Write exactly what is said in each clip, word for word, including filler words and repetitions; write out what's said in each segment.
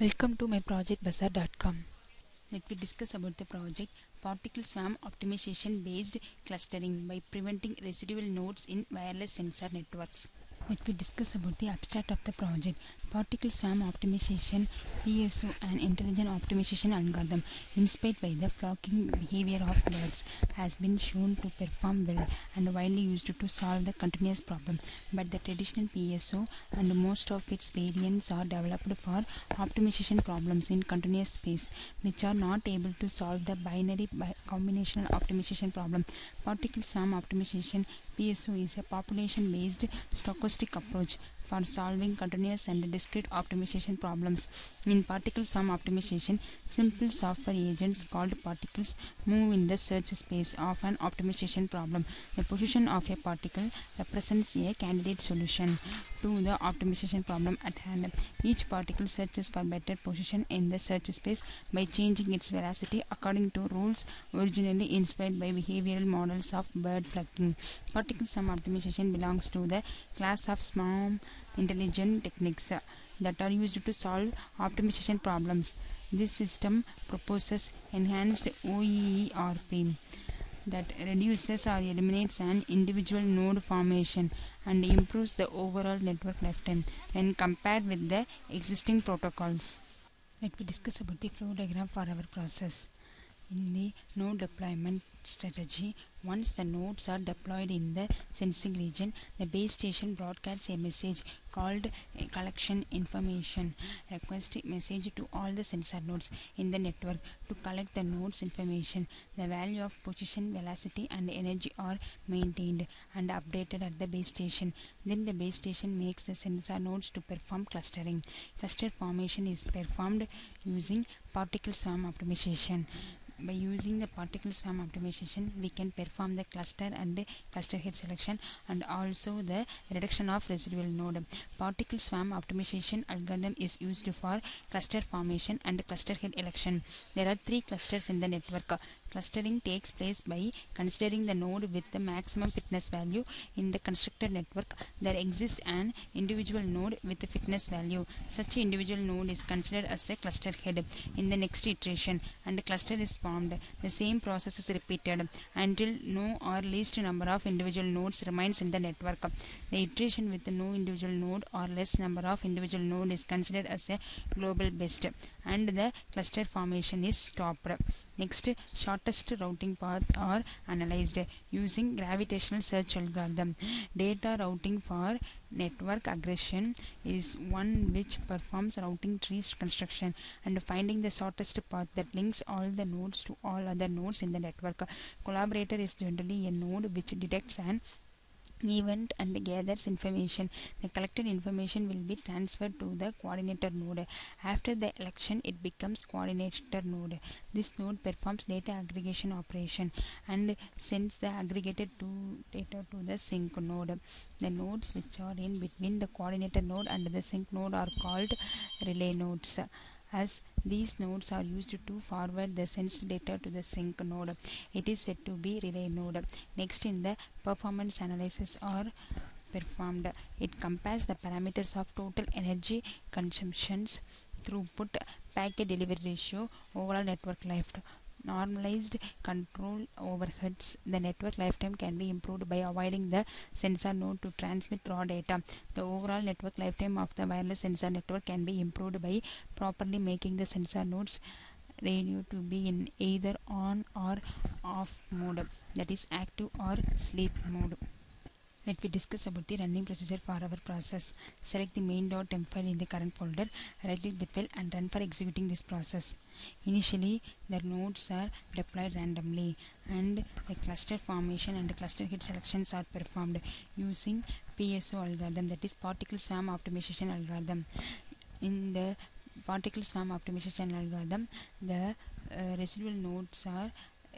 Welcome to my project bazaar dot com. Let me discuss about the project Particle Swarm Optimization Based Clustering by Preventing Residual Nodes in Wireless Sensor Networks. Let me discuss about the abstract of the project. Particle Swarm Optimization, P S O, an intelligent optimization algorithm inspired by the flocking behavior of birds, has been shown to perform well and widely used to solve the continuous problem. But the traditional P S O and most of its variants are developed for optimization problems in continuous space, which are not able to solve the binary combinational optimization problem. Particle Swarm Optimization, P S O, is a population-based stochastic approach for solving continuous and discrete optimization problems. In particle swarm optimization, simple software agents called particles move in the search space of an optimization problem. The position of a particle represents a candidate solution to the optimization problem at hand. Each particle searches for better position in the search space by changing its velocity according to rules originally inspired by behavioral models of bird flocking. Particle swarm optimization belongs to the class of swarm intelligent techniques uh, that are used to solve optimization problems. This system proposes enhanced O E E R P that reduces or eliminates an individual node formation and improves the overall network lifetime when compared with the existing protocols. Let me discuss about the flow diagram for our process. In the node deployment strategy, once the nodes are deployed in the sensing region, the base station broadcasts a message called a collection information request message to all the sensor nodes in the network to collect the nodes information. The value of position, velocity and energy are maintained and updated at the base station. Then the base station makes the sensor nodes to perform clustering. Cluster formation is performed using particle swarm optimization. By using the particle swarm optimization, we can perform the cluster and cluster head selection and also the reduction of residual node. Particle swarm optimization algorithm is used for cluster formation and cluster head election. There are three clusters in the network. Clustering takes place by considering the node with the maximum fitness value. In the constructed network, there exists an individual node with a fitness value. Such individual node is considered as a cluster head in the next iteration, and the cluster is formed. The same process is repeated until no or least number of individual nodes remains in the network. The iteration with no individual node or less number of individual nodes is considered as a global best, and the cluster formation is stopped. Next, shortest routing paths are analyzed using gravitational search algorithm. Data routing for network aggression is one which performs routing tree construction and finding the shortest path that links all the nodes to all other nodes in the network. Collaborator is generally a node which detects an event and gathers information. The collected information will be transferred to the coordinator node. After the election, it becomes coordinator node. This node performs data aggregation operation and sends the aggregated to data to the sync node. The nodes which are in between the coordinator node and the sync node are called relay nodes, as these nodes are used to forward the sensed data to the sync node. It is said to be relay node. Next, in the performance analysis or performed, it compares the parameters of total energy consumptions, throughput, packet delivery ratio, overall network life, normalized control overheads. The network lifetime can be improved by avoiding the sensor node to transmit raw data. The overall network lifetime of the wireless sensor network can be improved by properly making the sensor nodes radio to be in either on or off mode, that is active or sleep mode. Let me discuss about the running procedure for our process. Select the main dot temp file in the current folder, right click the file and run for executing this process. Initially, the nodes are deployed randomly and the cluster formation and the cluster head selections are performed using P S O algorithm, that is particle swarm optimization algorithm. In the particle swarm optimization algorithm, the uh, residual nodes are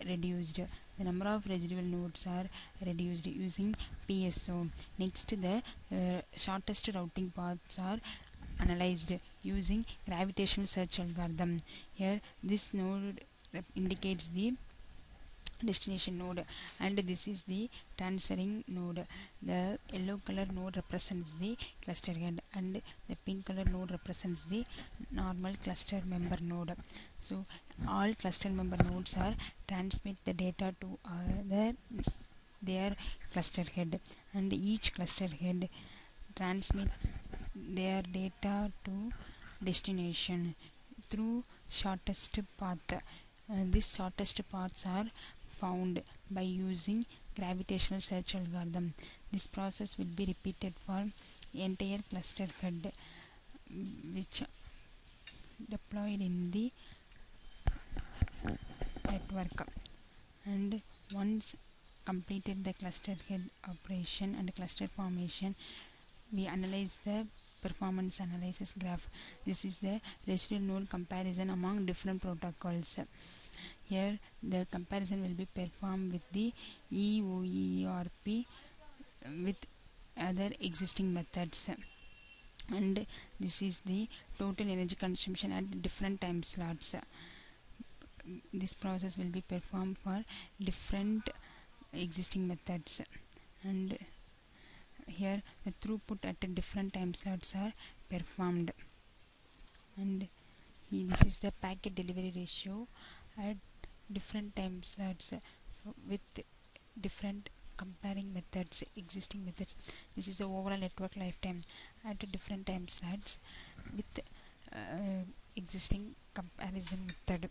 reduced. The number of residual nodes are reduced using P S O. Next, the uh, shortest routing paths are analyzed using gravitational search algorithm. Here this node indicates the destination node and this is the transferring node. The yellow color node represents the cluster head and the pink color node represents the normal cluster member node. So all cluster member nodes are transmit the data to uh, their, their cluster head, and each cluster head transmit their data to destination through shortest path. Uh, these shortest paths are found by using gravitational search algorithm. This process will be repeated for entire cluster head, which deployed in the network. And once completed the cluster head operation and cluster formation, we analyze the performance analysis graph. This is the residual node comparison among different protocols. Here the comparison will be performed with the E O E R P with other existing methods, and this is the total energy consumption at different time slots. This process will be performed for different existing methods, and here the throughput at different time slots are performed. And this is the packet delivery ratio at different time slots with different comparing methods, existing methods. This is the overall network lifetime at different time slots with uh, existing comparison method.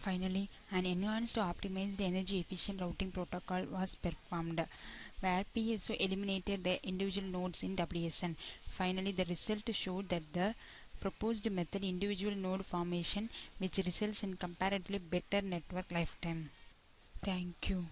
Finally, an enhanced optimized energy efficient routing protocol was performed, where P S O eliminated the individual nodes in W S N. Finally, the result showed that the proposed method individual node formation, which results in comparatively better network lifetime. Thank you.